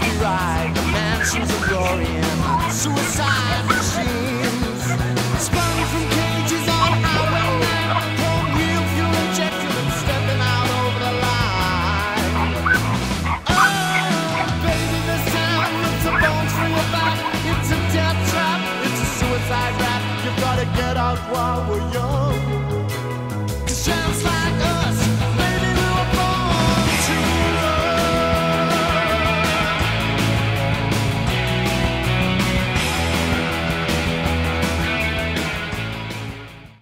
Once we ride the mansions of Lorien, suicide machines, sprung from cages on Highway 9, cold wheel fuel injected and stepping out over the line. Oh, baby, this town it's a bone free about, it's a death trap, it's a suicide rap. You gotta get out while we're young, 'cause sounds like